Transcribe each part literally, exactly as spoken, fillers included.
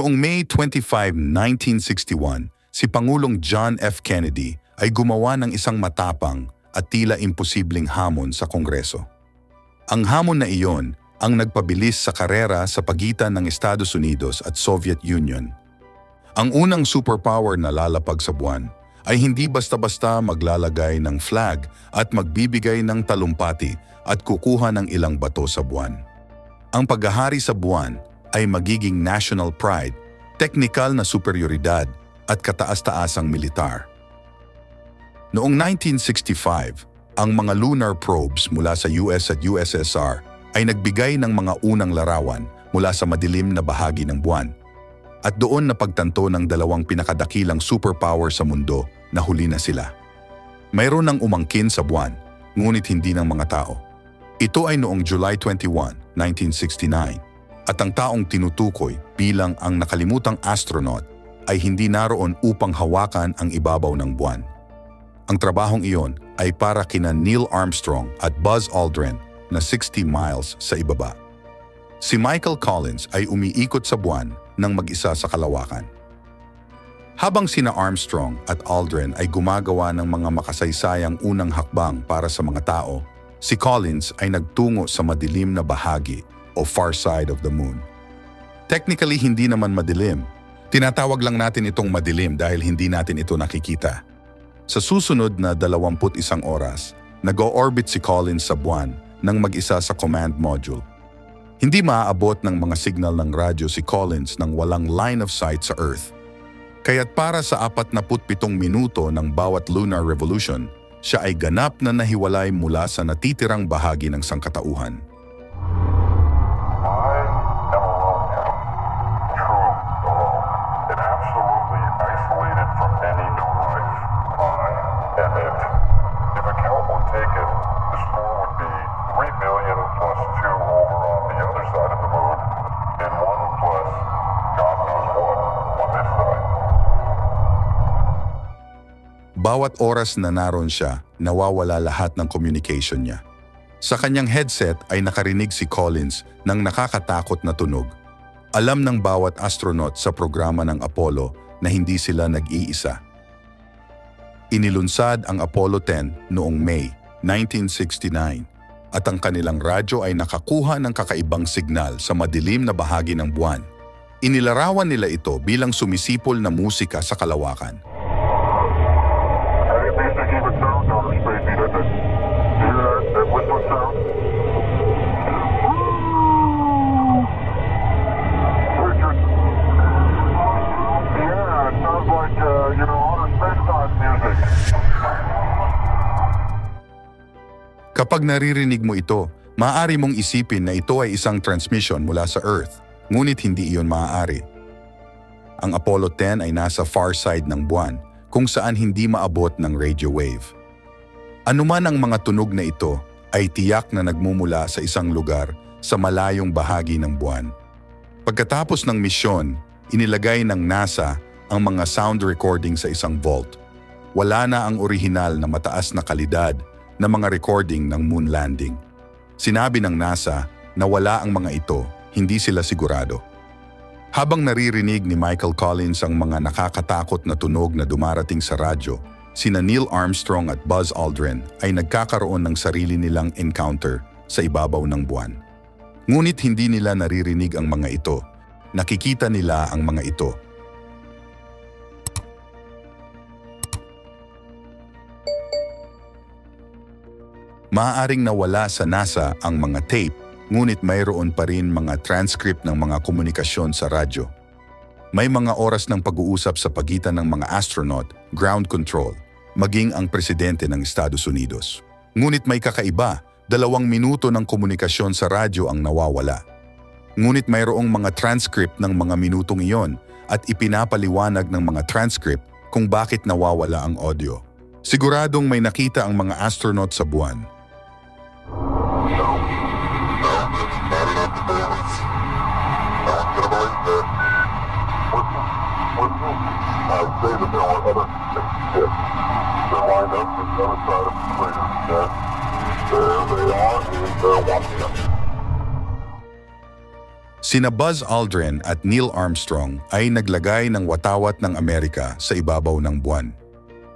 Noong May twenty-fifth, nineteen sixty-one, si Pangulong John F. Kennedy ay gumawa ng isang matapang at tila imposibleng hamon sa Kongreso. Ang hamon na iyon ang nagpabilis sa karera sa pagitan ng Estados Unidos at Soviet Union. Ang unang superpower na lalapag sa buwan ay hindi basta-basta maglalagay ng flag at magbibigay ng talumpati at kukuha ng ilang bato sa buwan. Ang paghahari sa buwan ay magiging national pride, teknikal na superioridad at kataas-taasang militar. Noong nineteen sixty-five, ang mga lunar probes mula sa U S at U S S R ay nagbigay ng mga unang larawan mula sa madilim na bahagi ng buwan. At doon napagtanto ng dalawang pinakadakilang superpower sa mundo na huli na sila. Mayroon ng umangkin sa buwan, ngunit hindi ng mga tao. Ito ay noong July twenty-first, nineteen sixty-nine, at ang taong tinutukoy bilang ang nakalimutang astronaut ay hindi naroon upang hawakan ang ibabaw ng buwan. Ang trabahong iyon ay para kina Neil Armstrong at Buzz Aldrin na sixty miles sa ibaba. Si Michael Collins ay umiikot sa buwan nang mag-isa sa kalawakan. Habang sina Armstrong at Aldrin ay gumagawa ng mga makasaysayang unang hakbang para sa mga tao, si Collins ay nagtungo sa madilim na bahagi o far side of the moon. Technically, hindi naman madilim. Tinatawag lang natin itong madilim dahil hindi natin ito nakikita. Sa susunod na dalawampu't isang oras, nag-o-orbit si Collins sa buwan nang mag-isa sa command module. Hindi maaabot ng mga signal ng radyo si Collins nang walang line of sight sa Earth. Kaya't para sa apatnapu't pitong minuto ng bawat lunar revolution, siya ay ganap na nahiwalay mula sa natitirang bahagi ng sangkatauhan. Bawat oras na naroon siya, nawawala lahat ng communication niya. Sa kanyang headset ay nakarinig si Collins ng nakakatakot na tunog. Alam ng bawat astronaut sa programa ng Apollo na hindi sila nag-iisa. Inilunsad ang Apollo ten noong May nineteen sixty-nine at ang kanilang radyo ay nakakuha ng kakaibang signal sa madilim na bahagi ng buwan. Inilarawan nila ito bilang sumisipol na musika sa kalawakan. Kapag naririnig mo ito, maaari mong isipin na ito ay isang transmission mula sa Earth, ngunit hindi iyon maaari. Ang Apollo ten ay nasa far side ng buwan, kung saan hindi maabot ng radio wave. Anuman ang mga tunog na ito ay tiyak na nagmumula sa isang lugar sa malayong bahagi ng buwan. Pagkatapos ng misyon, inilagay ng NASA ang mga sound recording sa isang vault. Wala na ang orihinal na mataas na kalidad na mga recording ng moon landing. Sinabi ng NASA na wala ang mga ito, hindi sila sigurado. Habang naririnig ni Michael Collins ang mga nakakatakot na tunog na dumarating sa radyo, sina Neil Armstrong at Buzz Aldrin ay nagkakaroon ng sarili nilang encounter sa ibabaw ng buwan. Ngunit hindi nila naririnig ang mga ito. Nakikita nila ang mga ito. Maaaring nawala sa NASA ang mga tape, ngunit mayroon pa rin mga transcript ng mga komunikasyon sa radyo. May mga oras ng pag-uusap sa pagitan ng mga astronaut, ground control, maging ang presidente ng Estados Unidos. Ngunit may kakaiba, dalawang minuto ng komunikasyon sa radyo ang nawawala. Ngunit mayroong mga transcript ng mga minutong iyon at ipinapaliwanag ng mga transcript kung bakit nawawala ang audio. Siguradong may nakita ang mga astronaut sa buwan. Sina Buzz Aldrin at Neil Armstrong ay naglagay ng watawat ng Amerika sa ibabaw ng buwan.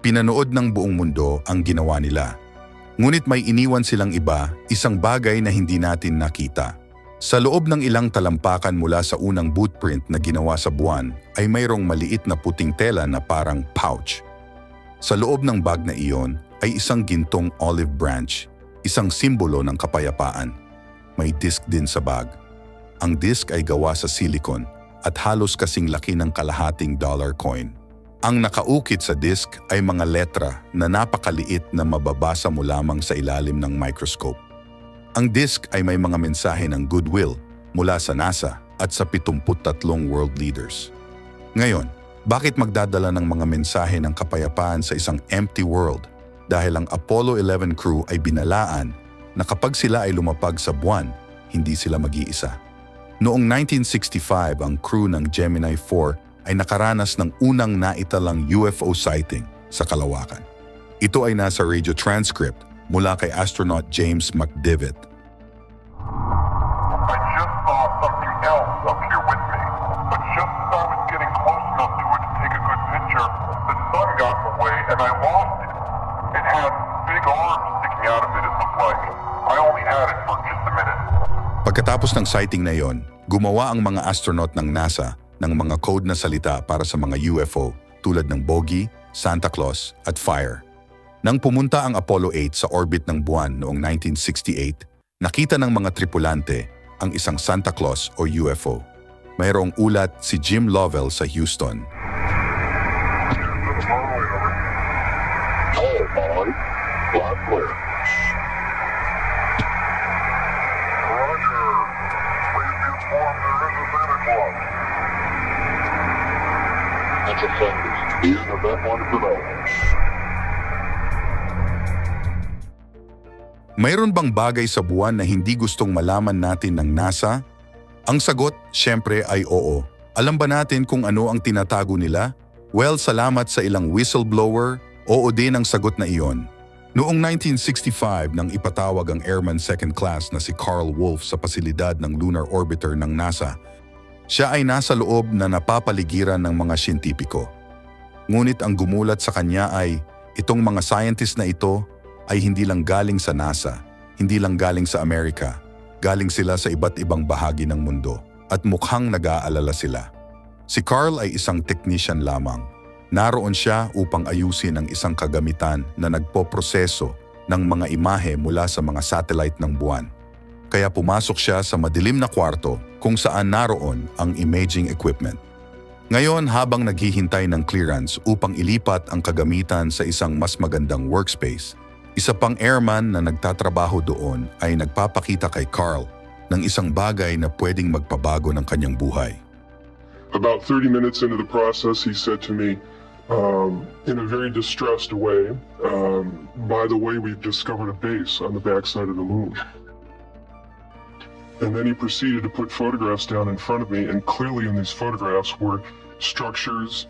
Pinanood ng buong mundo ang ginawa nila. Ngunit may iniwan silang iba, isang bagay na hindi natin nakita. Sa loob ng ilang talampakan mula sa unang bootprint na ginawa sa buwan, ay mayroong maliit na puting tela na parang pouch. Sa loob ng bag na iyon ay isang gintong olive branch, isang simbolo ng kapayapaan. May disk din sa bag. Ang disk ay gawa sa silicon at halos kasing laki ng kalahating dollar coin. Ang nakaukit sa disk ay mga letra na napakaliit na mababasa mo lamang sa ilalim ng microscope. Ang disk ay may mga mensahe ng goodwill mula sa NASA at sa pitungput tatlong world leaders. Ngayon, bakit magdadala ng mga mensahe ng kapayapaan sa isang empty world dahil ang Apollo eleven crew ay binalaan na kapag sila ay lumapag sa buwan, hindi sila mag-iisa? Noong nineteen sixty-five, ang crew ng Gemini four ay nakaranas ng unang naitalang U F O sighting sa kalawakan. Ito ay nasa radio transcript mula kay astronaut James McDivitt. I just saw something else up here with me, but just as I was getting close enough to it to take a good picture, the sun got in the way and I lost it. It had big arms sticking out of it, it looked like. I only had it for just a minute. Pagkatapos ng sighting na iyon, gumawa ang mga astronaut ng NASA ng mga code na salita para sa mga U F O tulad ng Bogey, Santa Claus at Fire. Nang pumunta ang Apollo eight sa orbit ng buwan noong nineteen sixty-eight, nakita ng mga tripulante ang isang Santa Claus o U F O. Mayroong ulat si Jim Lovell sa Houston. Mayroon bang bagay sa buwan na hindi gustong malaman natin ng NASA? Ang sagot, syempre ay oo. Alam ba natin kung ano ang tinatago nila? Well, salamat sa ilang whistleblower, oo din ang sagot na iyon. Noong nineteen sixty-five nang ipatawag ang Airman Second Class na si Carl Wolf sa pasilidad ng Lunar Orbiter ng NASA, siya ay nasa loob na napapaligiran ng mga siyentipiko. Ngunit ang gumulat sa kanya ay, itong mga scientist na ito ay hindi lang galing sa NASA, hindi lang galing sa Amerika, galing sila sa iba't ibang bahagi ng mundo at mukhang nag-aalala sila. Si Carl ay isang technician lamang. Naroon siya upang ayusin ang isang kagamitan na nagpoproseso ng mga imahe mula sa mga satellite ng buwan. Kaya pumasok siya sa madilim na kwarto kung saan naroon ang imaging equipment. Ngayon, habang naghihintay ng clearance upang ilipat ang kagamitan sa isang mas magandang workspace, isa pang airman na nagtatrabaho doon ay nagpapakita kay Carl ng isang bagay na pwedeng magpabago ng kanyang buhay. About thirty minutes into the process, he said to me, um, in a very distressed way, um, by the way, we've discovered a base on the backside of the moon. And then he proceeded to put photographs down in front of me, and clearly in these photographs were structures,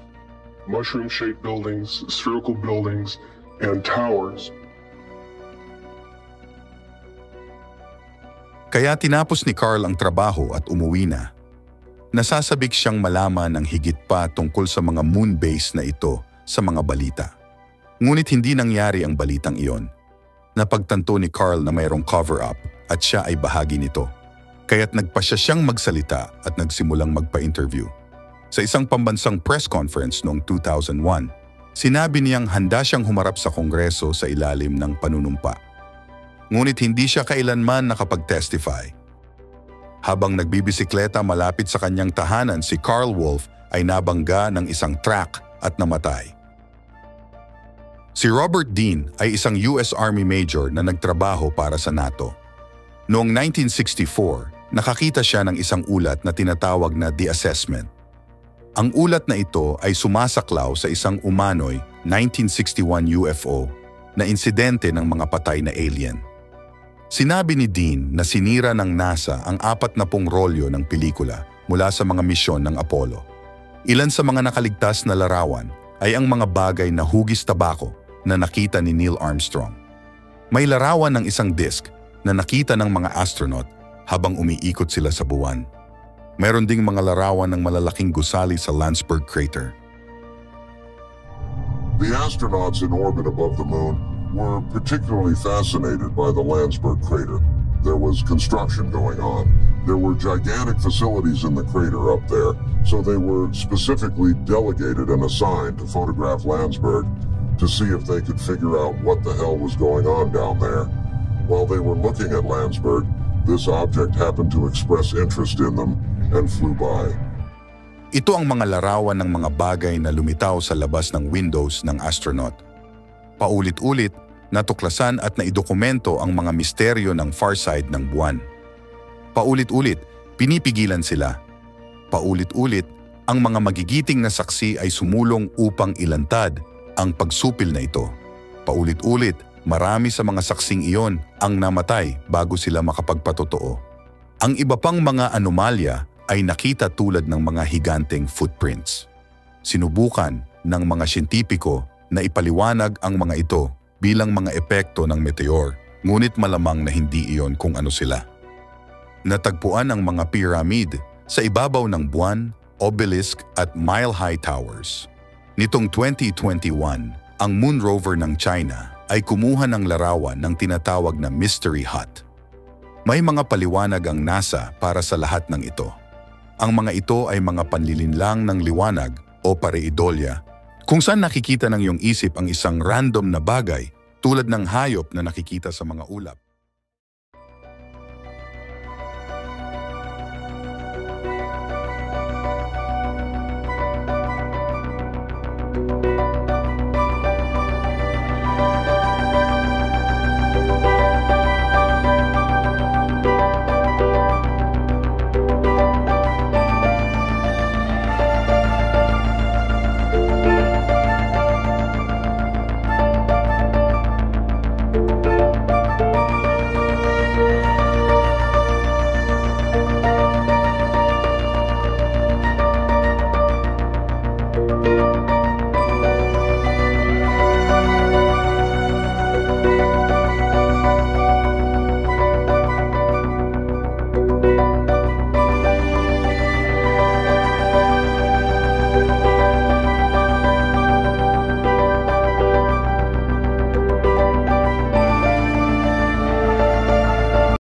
mushroom-shaped buildings, spherical buildings, and towers. Kaya tinapos ni Carl ang trabaho at umuwi na. Nasasabik siyang malaman ng higit pa tungkol sa mga moon base na ito sa mga balita. Ngunit hindi nangyari ang balitang iyon. Napagtanto ni Carl na mayroong cover-up at siya ay bahagi nito. Kaya't nagpasya siyang magsalita at nagsimulang magpa-interview. Sa isang pambansang press conference noong two thousand one, sinabi niyang handa siyang humarap sa Kongreso sa ilalim ng panunumpa. Ngunit hindi siya kailanman nakapag-testify. Habang nagbibisikleta malapit sa kanyang tahanan, si Carl Wolf ay nabangga ng isang truck at namatay. Si Robert Dean ay isang U S Army Major na nagtrabaho para sa NATO. Noong nineteen sixty-four, nakakita siya ng isang ulat na tinatawag na The Assessment. Ang ulat na ito ay sumasaklaw sa isang umano'y nineteen sixty-one U F O na insidente ng mga patay na alien. Sinabi ni Dean na sinira ng NASA ang apat na pung rolyo ng pelikula mula sa mga misyon ng Apollo. Ilan sa mga nakaligtas na larawan ay ang mga bagay na hugis tabako na nakita ni Neil Armstrong. May larawan ng isang disk na nakita ng mga astronaut habang umiikot sila sa buwan. Meron ding mga larawan ng malalaking gusali sa Landsberg Crater. The astronauts in orbit above the moon were particularly fascinated by the Landsberg Crater. There was construction going on. There were gigantic facilities in the crater up there, so they were specifically delegated and assigned to photograph Landsberg to see if they could figure out what the hell was going on down there. While they were looking at Landsberg, this object happened to express interest in them and flew by. Ito ang mga larawan ng mga bagay na lumitaw sa labas ng windows ng astronaut. Paulit-ulit, natuklasan at naidokumento ang mga misteryo ng far side ng buwan. Paulit-ulit, pinipigilan sila. Paulit-ulit, ang mga magigiting na saksi ay sumulong upang ilantad ang pagsupil na ito. Paulit-ulit, marami sa mga saksing iyon ang namatay bago sila makapagpatotoo. Ang iba pang mga anomalya ay nakita tulad ng mga higanteng footprints. Sinubukan ng mga siyentipiko na ipaliwanag ang mga ito bilang mga epekto ng meteor, ngunit malamang na hindi iyon kung ano sila. Natagpuan ang mga pyramid sa ibabaw ng buwan, obelisk at mile-high towers. Nitong twenty twenty-one, ang moon rover ng China ay kumuha ng larawan ng tinatawag na Mystery Hut. May mga paliwanag ang NASA para sa lahat ng ito. Ang mga ito ay mga panlilinlang ng liwanag o pareidolya, kung saan nakikita ng iyong isip ang isang random na bagay tulad ng hayop na nakikita sa mga ulap.